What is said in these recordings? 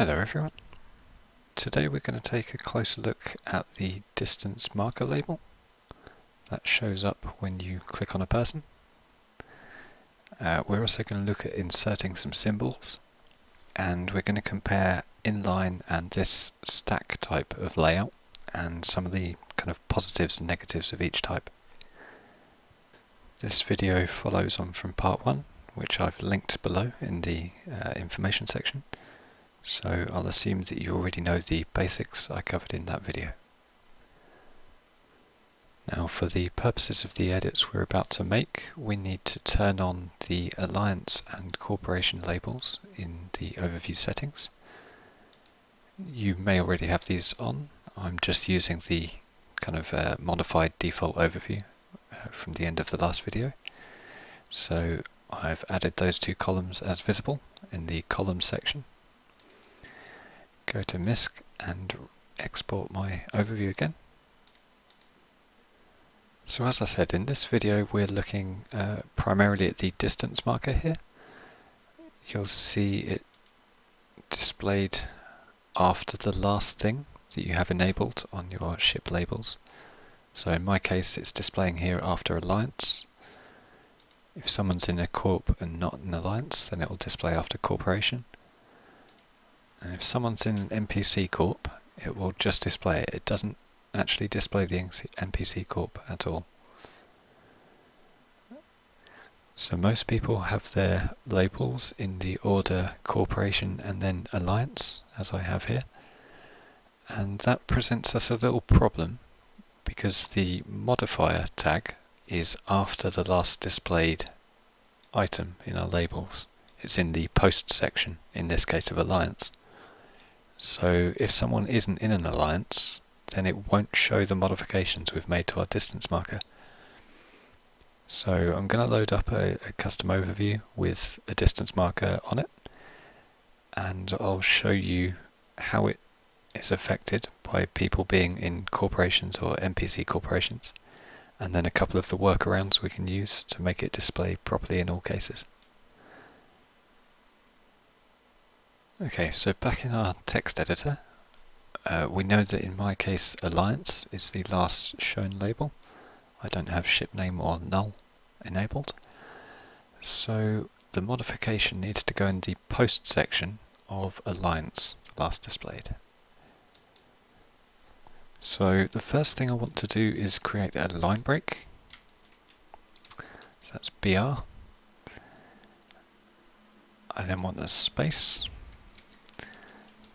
Hello everyone. Today we're going to take a closer look at the distance marker label that shows up when you click on a person. We're also going to look at inserting some symbols, and we're going to compare inline and this stack type of layout and some of the kind of positives and negatives of each type. This video follows on from part 1, which I've linked below in the information section. So I'll assume that you already know the basics I covered in that video. Now, for the purposes of the edits we're about to make, we need to turn on the alliance and corporation labels in the overview settings. You may already have these on. I'm just using the kind of modified default overview from the end of the last video. So I've added those two columns as visible in the column section. Go to MISC and export my overview again. So as I said, in this video we're looking primarily at the distance marker here. You'll see it displayed after the last thing that you have enabled on your ship labels. So in my case it's displaying here after alliance. If someone's in a corp and not an alliance, then it will display after corporation. And if someone's in an NPC corp, it will just display it. It doesn't actually display the NPC corp at all. So most people have their labels in the order corporation and then alliance, as I have here. And that presents us a little problem, because the modifier tag is after the last displayed item in our labels. It's in the post section, in this case of alliance. So if someone isn't in an alliance, then it won't show the modifications we've made to our distance marker. So I'm going to load up a custom overview with a distance marker on it, and I'll show you how it is affected by people being in corporations or NPC corporations, and then a couple of the workarounds we can use to make it display properly in all cases. Okay, so back in our text editor, we know that in my case alliance is the last shown label. I don't have ship name or null enabled. So the modification needs to go in the post section of alliance, last displayed. So the first thing I want to do is create a line break. So that's BR. I then want a space.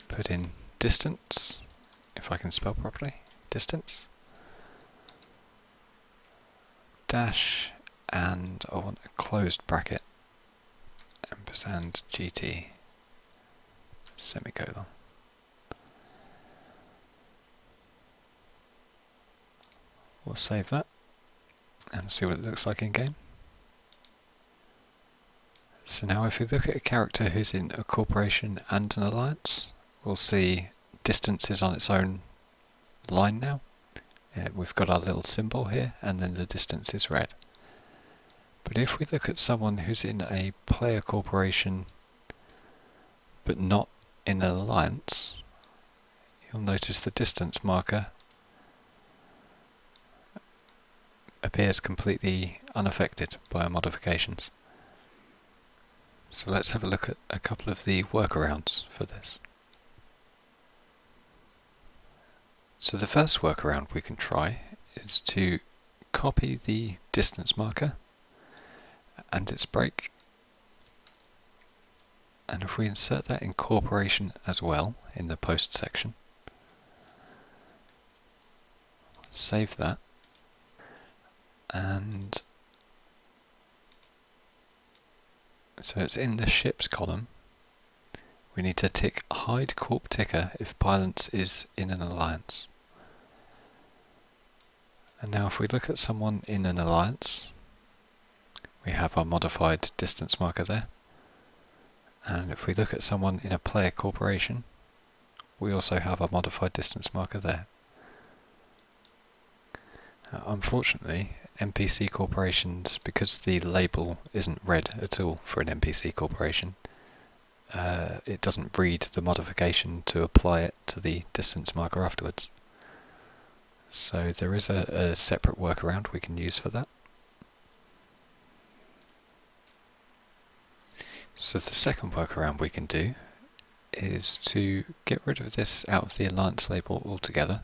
Put in distance, if I can spell properly, distance, dash, and I want a closed bracket, ampersand GT, semicolon. We'll save that and see what it looks like in game. So now if we look at a character who's in a corporation and an alliance, we'll see distance is on its own line now. We've got our little symbol here, and then the distance is red. But if we look at someone who's in a player corporation but not in an alliance, you'll notice the distance marker appears completely unaffected by our modifications. So let's have a look at a couple of the workarounds for this. So the first workaround we can try is to copy the distance marker and its break, and if we insert that in corporation as well in the post section, save that, and so it's in the ships column. We need to tick hide corp ticker if Pylance is in an alliance. And now if we look at someone in an alliance, we have our modified distance marker there. And if we look at someone in a player corporation, we also have our modified distance marker there. Now, unfortunately, NPC corporations, because the label isn't red at all for an NPC corporation, it doesn't read the modification to apply it to the distance marker afterwards. So there is a separate workaround we can use for that. So the second workaround we can do is to get rid of this out of the alliance label altogether.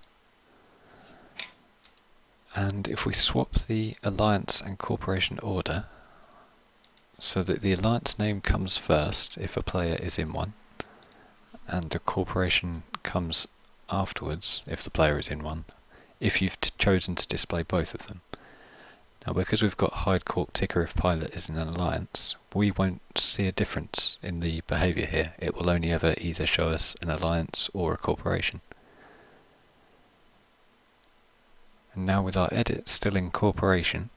And if we swap the alliance and corporation order so that the alliance name comes first if a player is in one, and the corporation comes afterwards if the player is in one, if you've chosen to display both of them. Now, because we've got hide corp ticker if pilot is in an alliance, we won't see a difference in the behaviour here. It will only ever either show us an alliance or a corporation. And now with our edit still in corporation,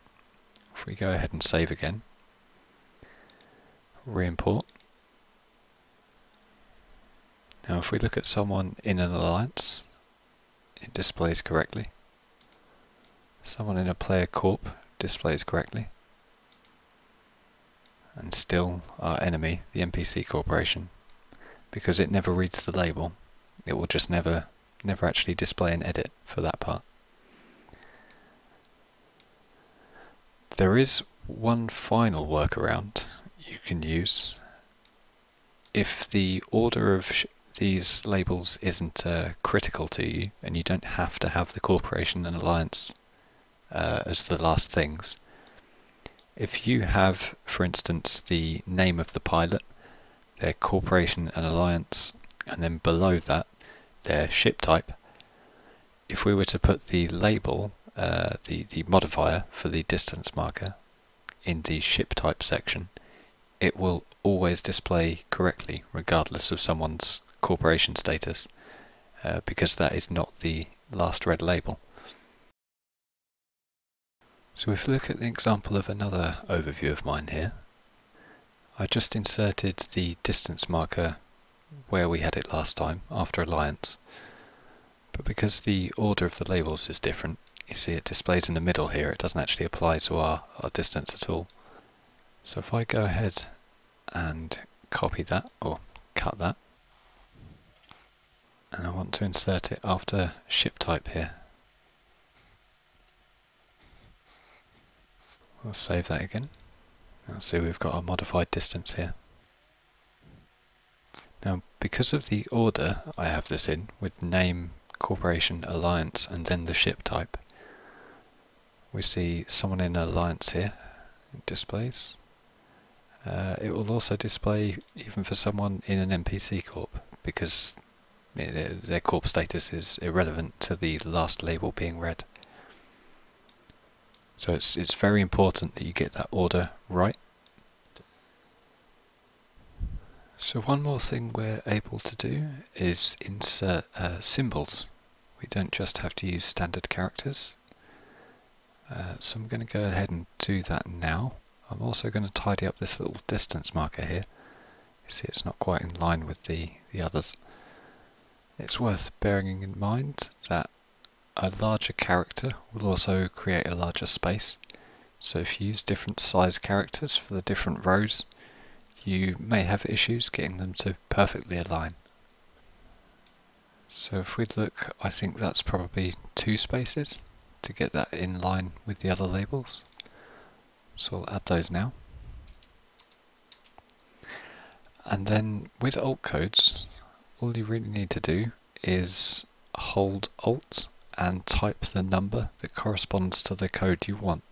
if we go ahead and save again, re-import. Now if we look at someone in an alliance, it displays correctly. Someone in a player corp displays correctly. And still our enemy, the NPC corporation, because it never reads the label, it will just never actually display an edit for that part. There is one final workaround you can use if the order of these labels isn't critical to you, and you don't have to have the corporation and alliance as the last things. If you have, for instance, the name of the pilot, their corporation and alliance, and then below that their ship type, if we were to put the label, the modifier for the distance marker in the ship type section, it will always display correctly regardless of someone's corporation status, because that is not the last red label. So if we look at the example of another overview of mine here, I just inserted the distance marker where we had it last time after alliance, but because the order of the labels is different, you see it displays in the middle here, it doesn't actually apply to our distance at all. So if I go ahead and copy that, or cut that, and I want to insert it after ship type here. We'll save that again. Now see, we've got our modified distance here. Now because of the order I have this in, with name, corporation, alliance, and then the ship type, we see someone in an alliance here, it displays. It will also display even for someone in an NPC corp, because their corp status is irrelevant to the last label being read. So it's very important that you get that order right. So one more thing we're able to do is insert symbols. We don't just have to use standard characters. So I'm going to go ahead and do that now. I'm also going to tidy up this little distance marker here. You see it's not quite in line with the others. It's worth bearing in mind that a larger character will also create a larger space. So if you use different size characters for the different rows, you may have issues getting them to perfectly align. So if we look, I think that's probably 2 spaces to get that in line with the other labels. So I'll add those now. And then with alt codes, all you really need to do is hold alt and type the number that corresponds to the code you want.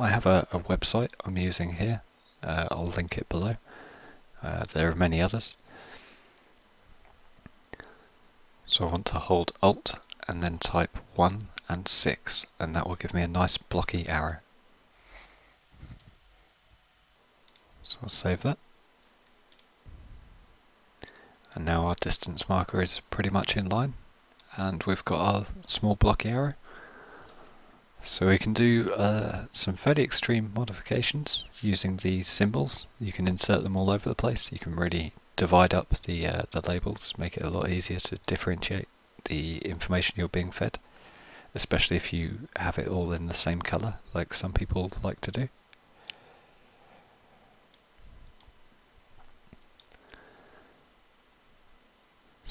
I have a website I'm using here, I'll link it below. There are many others. So I want to hold alt and then type 1 and 6, and that will give me a nice blocky arrow. So I'll save that. And now our distance marker is pretty much in line, and we've got our small block arrow. So we can do some fairly extreme modifications using these symbols. You can insert them all over the place. You can really divide up the labels, make it a lot easier to differentiate the information you're being fed, especially if you have it all in the same colour like some people like to do.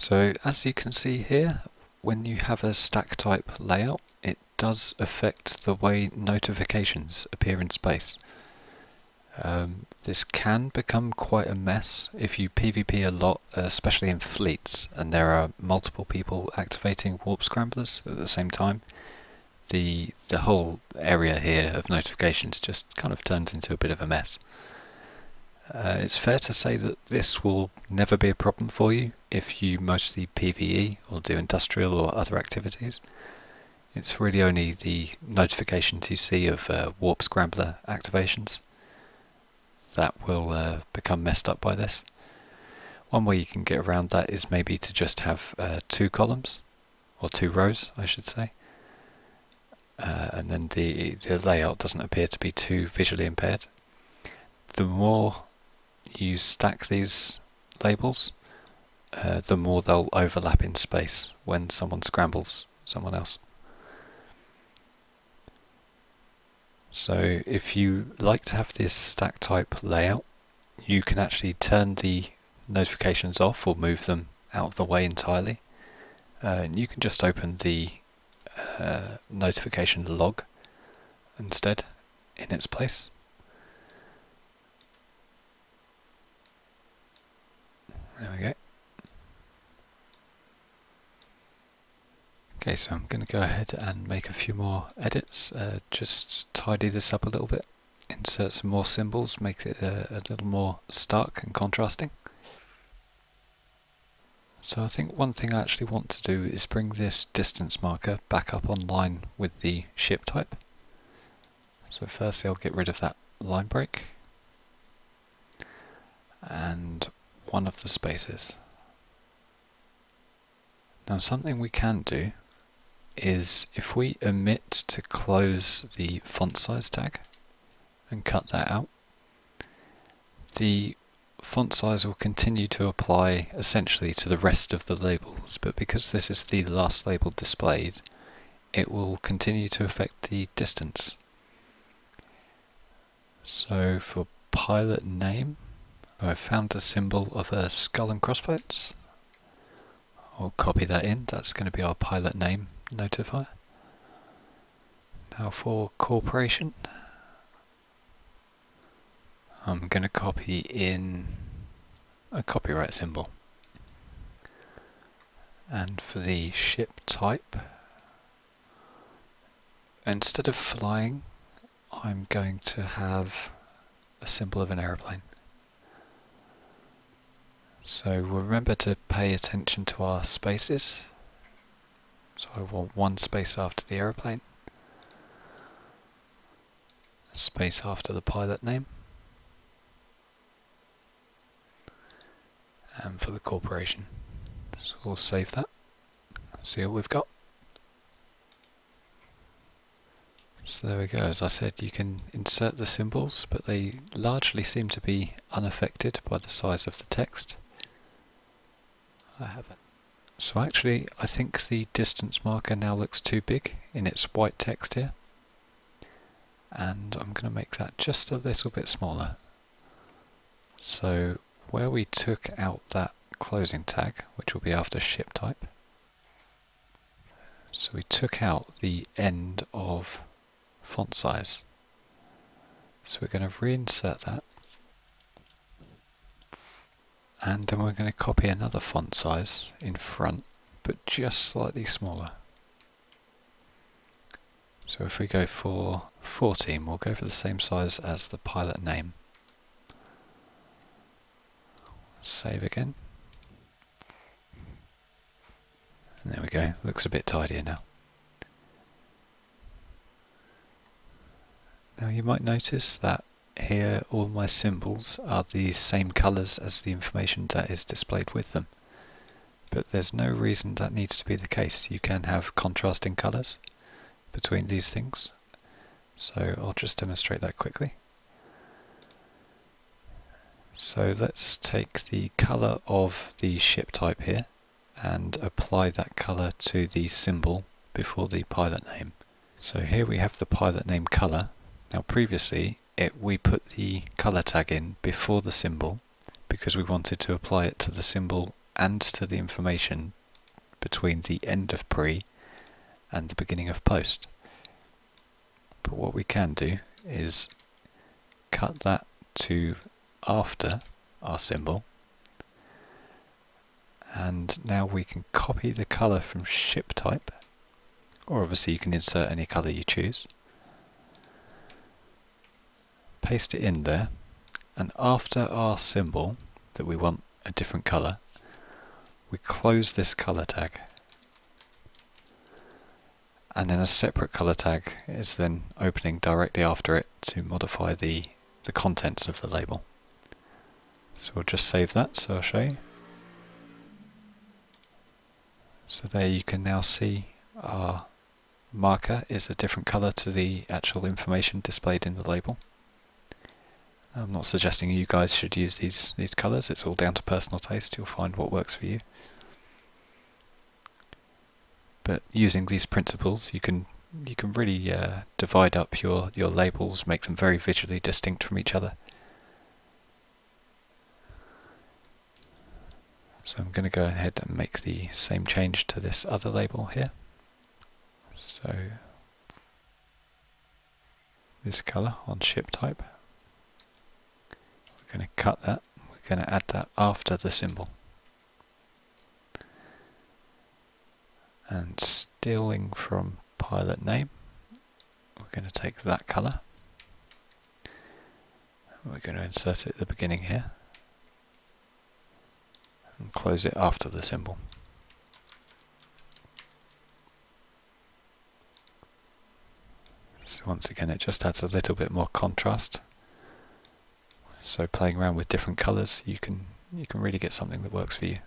So as you can see here, when you have a stack type layout, it does affect the way notifications appear in space. This can become quite a mess if you PvP a lot, especially in fleets, and there are multiple people activating warp scramblers at the same time. The whole area here of notifications just kind of turns into a bit of a mess. It's fair to say that this will never be a problem for you if you mostly PvE or do industrial or other activities. It's really only the notifications you see of warp scrambler activations that will become messed up by this. One way you can get around that is maybe to just have two columns, or two rows I should say, and then the layout doesn't appear to be too visually impaired. The more you stack these labels, the more they'll overlap in space when someone scrambles someone else. So if you like to have this stack type layout, you can actually turn the notifications off or move them out of the way entirely. And you can just open the notification log instead in its place. There we go. Okay, so I'm going to go ahead and make a few more edits, just tidy this up a little bit, insert some more symbols, make it a little more stark and contrasting. So I think one thing I actually want to do is bring this distance marker back up on line with the ship type. So firstly I'll get rid of that line break and one of the spaces. Now something we can do is if we omit to close the font size tag and cut that out, the font size will continue to apply essentially to the rest of the labels, but because this is the last label displayed, it will continue to affect the distance. So for pilot name, I found a symbol of a skull and crossbones. I'll copy that in, that's going to be our pilot name notifier. Now for corporation, I'm going to copy in a copyright symbol. And for the ship type, instead of flying, I'm going to have a symbol of an aeroplane. So remember to pay attention to our spaces. So I want one space after the aeroplane, a space after the pilot name, and for the corporation. So we'll save that, see what we've got. So there we go, as I said, you can insert the symbols, but they largely seem to be unaffected by the size of the text. I haven't. So actually I think the distance marker now looks too big in its white text here, and I'm going to make that just a little bit smaller. So where we took out that closing tag, which will be after ship type, so we took out the end of font size, so we're going to reinsert that. And then we're going to copy another font size in front, but just slightly smaller. So if we go for 14, we'll go for the same size as the pilot name. Save again. And there we go, looks a bit tidier now. Now you might notice that here all my symbols are the same colours as the information that is displayed with them, but there's no reason that needs to be the case. You can have contrasting colours between these things, so I'll just demonstrate that quickly. So let's take the colour of the ship type here and apply that colour to the symbol before the pilot name. So here we have the pilot name colour. Now previously we put the colour tag in before the symbol because we wanted to apply it to the symbol and to the information between the end of pre and the beginning of post. But what we can do is cut that to after our symbol, and now we can copy the colour from ship type, or obviously you can insert any colour you choose, paste it in there, and after our symbol that we want a different colour, we close this colour tag, and then a separate colour tag is then opening directly after it to modify the contents of the label. So we'll just save that, so I'll show you. So there you can now see our marker is a different colour to the actual information displayed in the label. I'm not suggesting you guys should use these colours, it's all down to personal taste, you'll find what works for you. But using these principles you can really divide up your labels, make them very visually distinct from each other. So I'm going to go ahead and make the same change to this other label here. So this colour on ship type. We're going to cut that, we're going to add that after the symbol. And stealing from pilot name, we're going to take that colour, and we're going to insert it at the beginning here, and close it after the symbol. So once again it just adds a little bit more contrast. So playing around with different colours, you can really get something that works for you.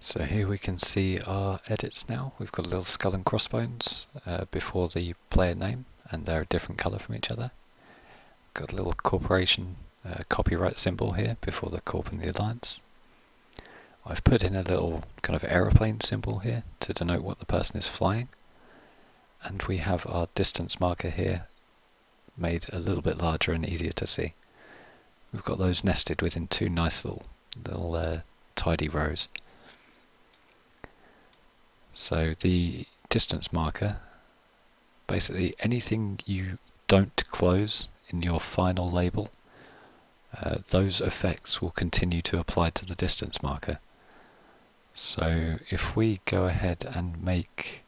So here we can see our edits now. We've got a little skull and crossbones before the player name, and they're a different colour from each other. Got a little corporation copyright symbol here before the corp and the alliance. I've put in a little kind of aeroplane symbol here to denote what the person is flying, and we have our distance marker here made a little bit larger and easier to see. We've got those nested within two nice little tidy rows. So the distance marker, basically anything you don't close in your final label, those effects will continue to apply to the distance marker. So if we go ahead and make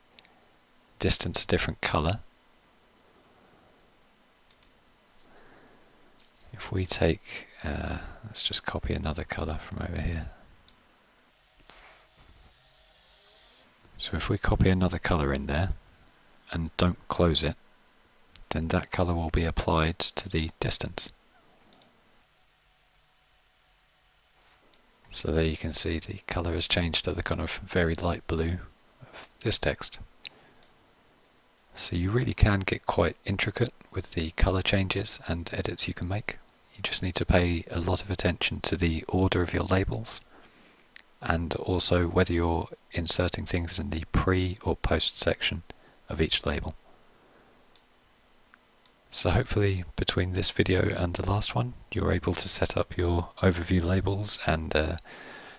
distance a different colour, if we take, let's just copy another colour from over here. So if we copy another colour in there and don't close it, then that colour will be applied to the distance. So there you can see the colour has changed to the kind of very light blue of this text. So you really can get quite intricate with the colour changes and edits you can make. You just need to pay a lot of attention to the order of your labels, and also whether you're inserting things in the pre or post section of each label. So hopefully between this video and the last one you're able to set up your overview labels, and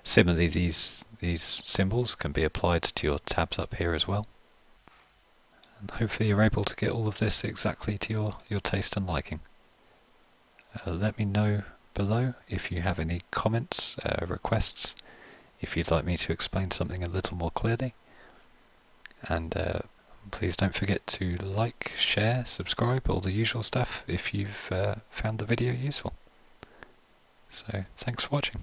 similarly these symbols can be applied to your tabs up here as well. And hopefully you're able to get all of this exactly to your taste and liking. Let me know below if you have any comments, requests, if you'd like me to explain something a little more clearly. And please don't forget to like, share, subscribe, all the usual stuff if you've found the video useful. So thanks for watching.